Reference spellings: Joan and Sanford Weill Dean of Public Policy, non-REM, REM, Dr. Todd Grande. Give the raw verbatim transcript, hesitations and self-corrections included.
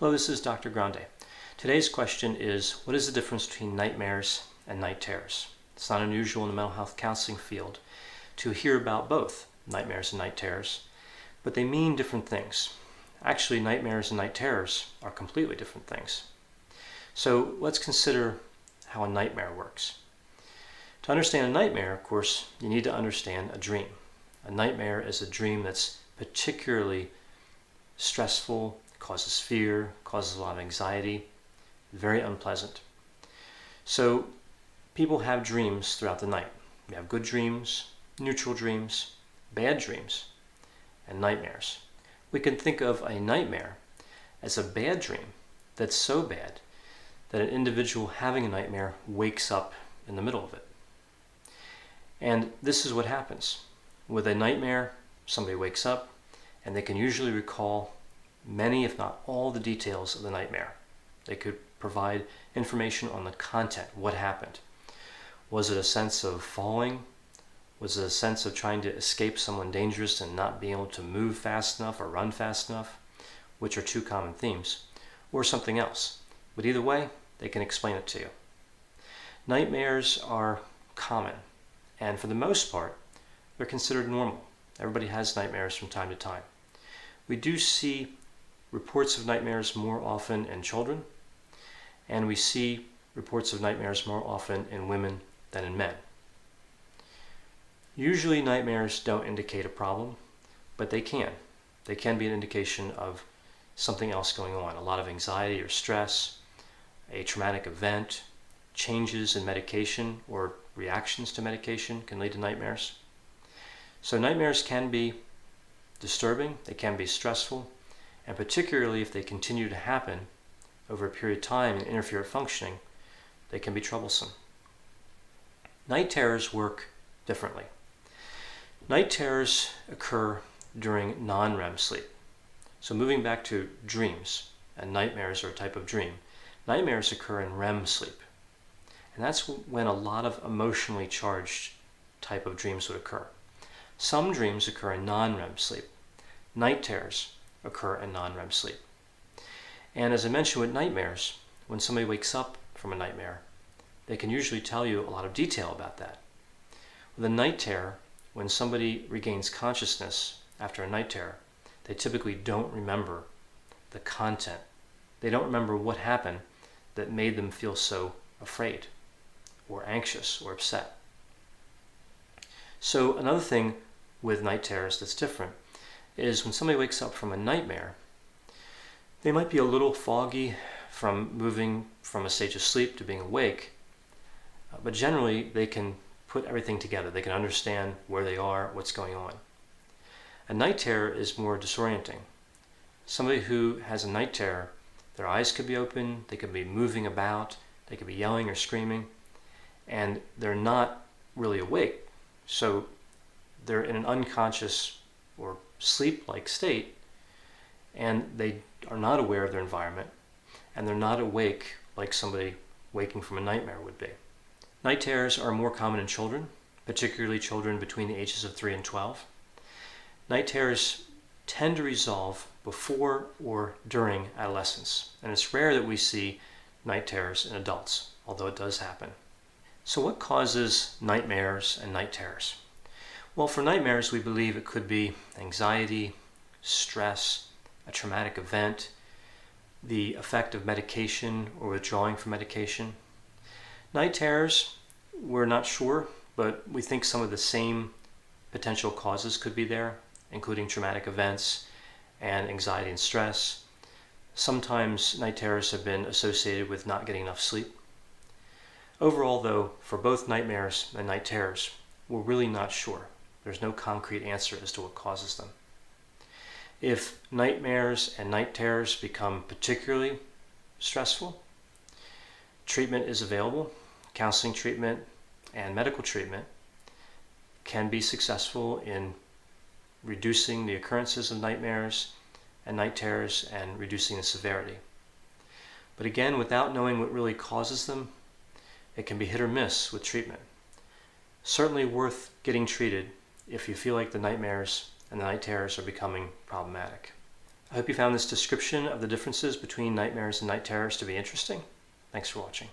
Hello, this is Doctor Grande. Today's question is, what is the difference between nightmares and night terrors? It's not unusual in the mental health counseling field to hear about both nightmares and night terrors, but they mean different things. Actually, nightmares and night terrors are completely different things. So let's consider how a nightmare works. To understand a nightmare, of course, you need to understand a dream. A nightmare is a dream that's particularly stressful, causes fear, causes a lot of anxiety, very unpleasant. So people have dreams throughout the night. We have good dreams, neutral dreams, bad dreams, and nightmares. We can think of a nightmare as a bad dream that's so bad that an individual having a nightmare wakes up in the middle of it. And this is what happens. With a nightmare, somebody wakes up and they can usually recall many, if not all, the details of the nightmare. They could provide information on the content, what happened. Was it a sense of falling? Was it a sense of trying to escape someone dangerous and not being able to move fast enough or run fast enough, which are two common themes, or something else? But either way, they can explain it to you. Nightmares are common, and for the most part, they're considered normal. Everybody has nightmares from time to time. We do see reports of nightmares more often in children, and we see reports of nightmares more often in women than in men. Usually nightmares don't indicate a problem, but they can. They can be an indication of something else going on, a lot of anxiety or stress, a traumatic event, changes in medication or reactions to medication can lead to nightmares. So nightmares can be disturbing, they can be stressful, and particularly if they continue to happen over a period of time and interfere with functioning, they can be troublesome. Night terrors work differently. Night terrors occur during non-R E M sleep. So moving back to dreams, and nightmares are a type of dream, nightmares occur in R E M sleep. And that's when a lot of emotionally charged type of dreams would occur. Some dreams occur in non-R E M sleep. Night terrors occur in non-R E M sleep. And as I mentioned with nightmares, when somebody wakes up from a nightmare, they can usually tell you a lot of detail about that. With a night terror, when somebody regains consciousness after a night terror, they typically don't remember the content. They don't remember what happened that made them feel so afraid or anxious or upset. So another thing with night terrors that's different is when somebody wakes up from a nightmare, they might be a little foggy from moving from a stage of sleep to being awake, but generally they can put everything together. They can understand where they are, what's going on. A night terror is more disorienting. Somebody who has a night terror, their eyes could be open, they could be moving about, they could be yelling or screaming, and they're not really awake. So they're in an unconscious or sleep-like state, and they are not aware of their environment, and they're not awake like somebody waking from a nightmare would be. Night terrors are more common in children, particularly children between the ages of three and twelve. Night terrors tend to resolve before or during adolescence, and it's rare that we see night terrors in adults, although it does happen. So what causes nightmares and night terrors? Well, for nightmares, we believe it could be anxiety, stress, a traumatic event, the effect of medication or withdrawing from medication. Night terrors, we're not sure, but we think some of the same potential causes could be there, including traumatic events and anxiety and stress. Sometimes night terrors have been associated with not getting enough sleep. Overall, though, for both nightmares and night terrors, we're really not sure. There's no concrete answer as to what causes them. If nightmares and night terrors become particularly stressful, treatment is available. Counseling treatment and medical treatment can be successful in reducing the occurrences of nightmares and night terrors and reducing the severity. But again, without knowing what really causes them, it can be hit or miss with treatment. Certainly worth getting treated if you feel like the nightmares and the night terrors are becoming problematic. I hope you found this description of the differences between nightmares and night terrors to be interesting. Thanks for watching.